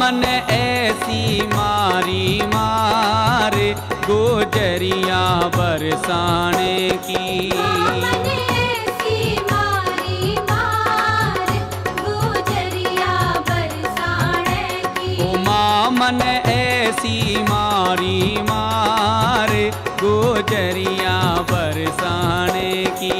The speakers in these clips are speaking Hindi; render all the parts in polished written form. मन ऐसी मारी मार गोजरिया बरसाने की। माँ मन ऐसी मारी मार गोजरिया बरसाने की। माँ मन ऐसी मारी मार गोजरिया बरसाने की।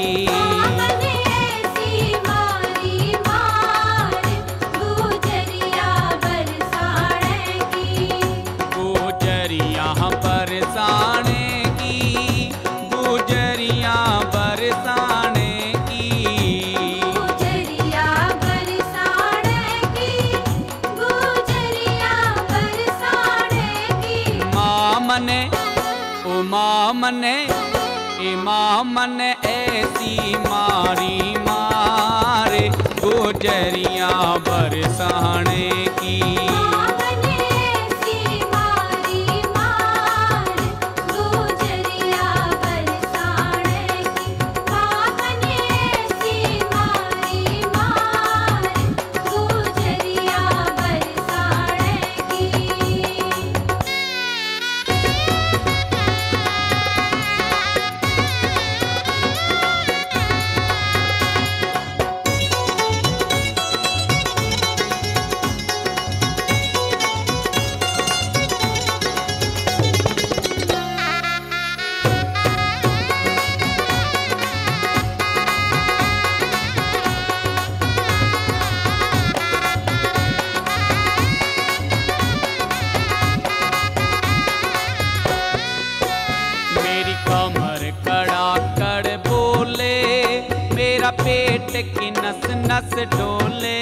पेट की नस नस डोले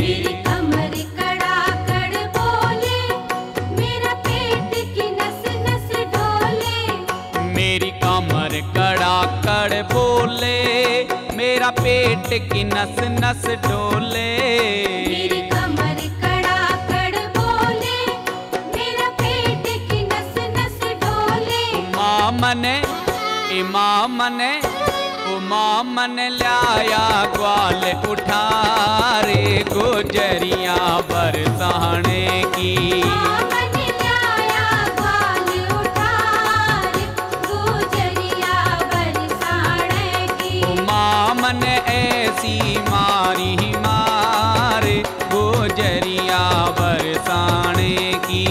मेरी कमर कड़ाकड़ बोले मेरा पेट की नस नस डोले मेरी कमर कड़ाकड़ बोले मेरा पेट की नस नस डोले मेरी कमर कड़ाकड़ बोले मेरा पेट की नस नस डोले। माँ मने माँ मन लाया ग्वाल उठा रे गोजरिया बरसाने की। माँ मन लाया ग्वाल उठा रे गोजरिया बरसाने की। माँ मन ऐसी मारी मार गोजरिया बरसाने की।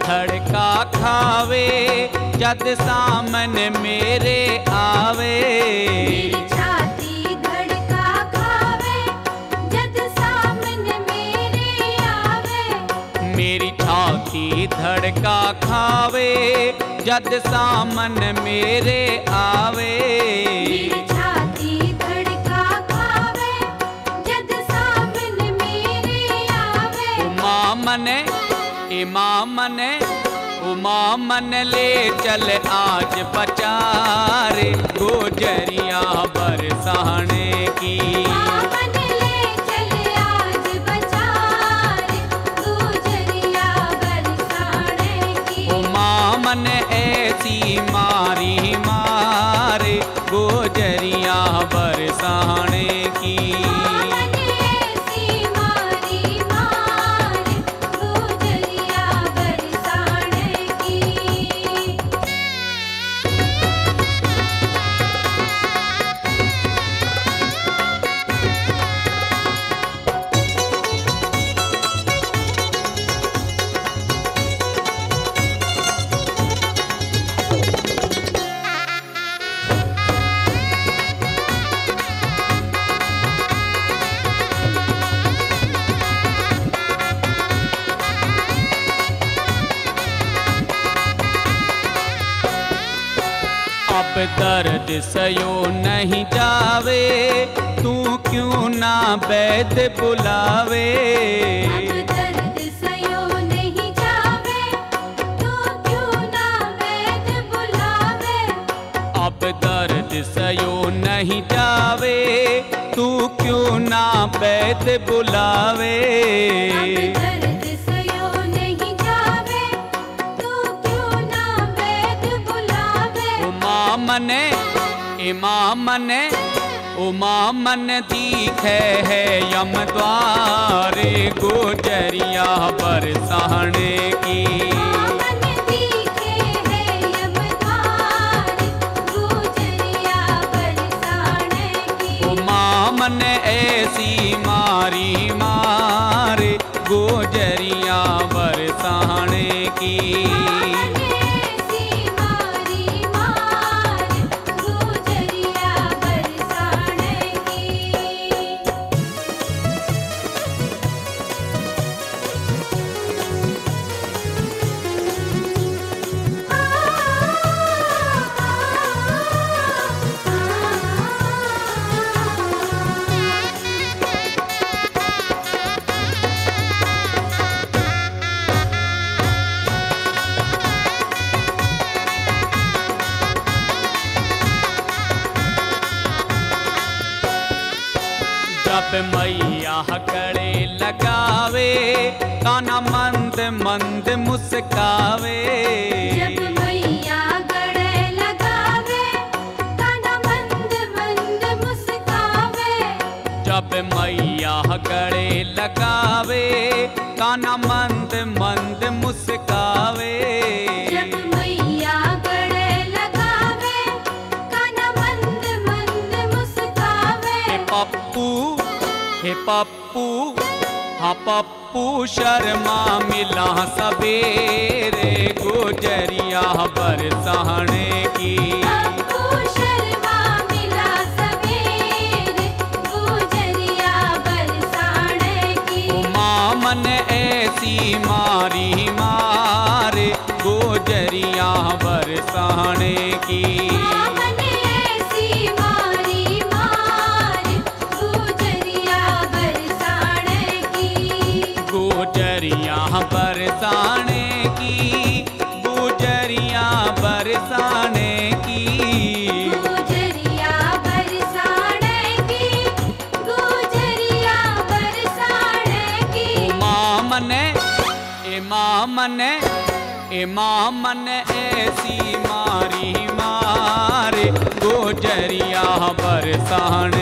धड़का खावे जद सामने मेरे आवे मेरी छाती धड़का खावे जद सामने मेरे आवे मेरी छाती धड़का खावे जद सामने मेरे आवे मेरी छाती धड़का खावे जद सामने मेरे आवे। माँ मन ले चल आज बचारे गोजरिया बरसाने की। माँ मन ले चल आज बचारे गोजरिया बरसाने की। माँ मन ऐसी मारी मारे गोजरिया बरसाने की। आप दर्द सयो नहीं जावे, तू क्यों ना वैद बुलावे। आप दर्द सयो नहीं जावे, तू क्यों ना वैद बुलावे। आप दर्द सयो नहीं जावे, तू क्यों ना वैद बुलावे। उमा मन दिखे है यम द्वारे गोचरिया बरसाने की। उमा मन ऐसी मारी मार गोचरिया बरसाने की। मैया हकड़े लगावे, काना मंद मंद मुस्कावे। जब मैया गड़े लगावे, काना मंद मंद मुस्कावे। जब मैया हकड़े लगावे, काना मंद मंद मुस्कावे। पप्पू हा पप्पू शर्मा मिला सबेरे गोजरिया बरसाने की। पप्पू शर्मा मिला सबेरे गोजरिया बरसाने की। उमा मन ऐसी मारी मार गोजरिया बरसाने की। यहाँ बरसाने की गुजरिया बरसाने की। गुजरिया बरसाने की, गुजरिया बरसाने की। इमाम ने ऐसी मारी मार गुजरिया बरसाने।